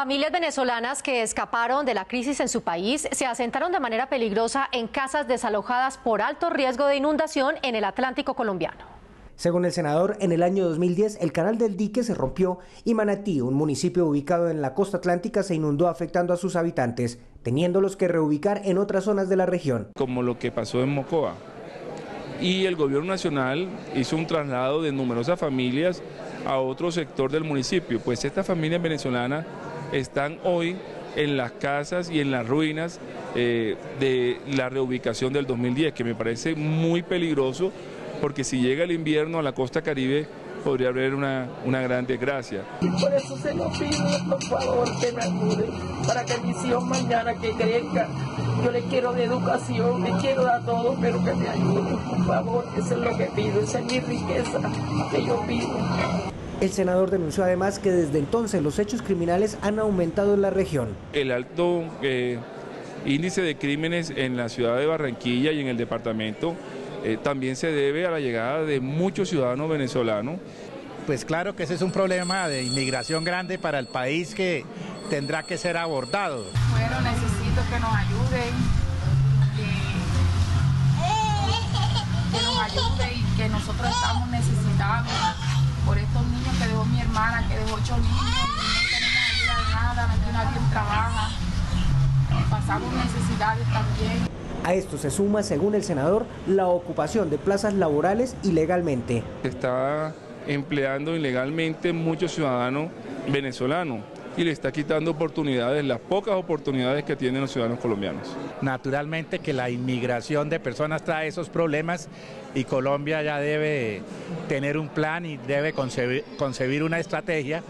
Familias venezolanas que escaparon de la crisis en su país se asentaron de manera peligrosa en casas desalojadas por alto riesgo de inundación en el Atlántico colombiano. Según el senador, en el año 2010 el canal del dique se rompió y Manatí, un municipio ubicado en la costa atlántica, se inundó afectando a sus habitantes, teniéndolos que reubicar en otras zonas de la región. Como lo que pasó en Mocoa. Y el Gobierno Nacional hizo un traslado de numerosas familias a otro sector del municipio, pues estas familias venezolanas están hoy en las casas y en las ruinas de la reubicación del 2010, que me parece muy peligroso, porque si llega el invierno a la costa caribe podría haber una gran desgracia. Por eso se lo pido, por favor, que me ayuden, para que mi hijo mañana que crezca, yo le quiero de educación, le quiero dar todo, pero que me ayuden, por favor, eso es lo que pido, esa es mi riqueza que yo pido. El senador denunció además que desde entonces los hechos criminales han aumentado en la región. El alto índice de crímenes en la ciudad de Barranquilla y en el departamento también se debe a la llegada de muchos ciudadanos venezolanos. Pues claro que ese es un problema de inmigración grande para el país que tendrá que ser abordado. Bueno, necesito que nos ayuden, y que nosotros estamos necesitados. Por estos niños que dejó mi hermana, que dejó 8 niños, no tenemos ayuda de nada, no nadie trabaja, pasamos necesidades también. A esto se suma, según el senador, la ocupación de plazas laborales ilegalmente. Se está empleando ilegalmente muchos ciudadanos venezolanos y le está quitando oportunidades, las pocas oportunidades que tienen los ciudadanos colombianos. Naturalmente que la inmigración de personas trae esos problemas y Colombia ya debe tener un plan y debe concebir una estrategia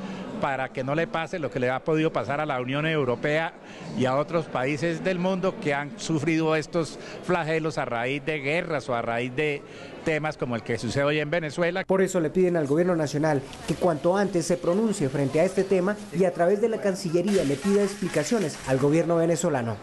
para que no le pase lo que le ha podido pasar a la Unión Europea y a otros países del mundo que han sufrido estos flagelos a raíz de guerras o a raíz de temas como el que sucede hoy en Venezuela. Por eso le piden al Gobierno Nacional que cuanto antes se pronuncie frente a este tema y a través de la Cancillería le pida explicaciones al gobierno venezolano.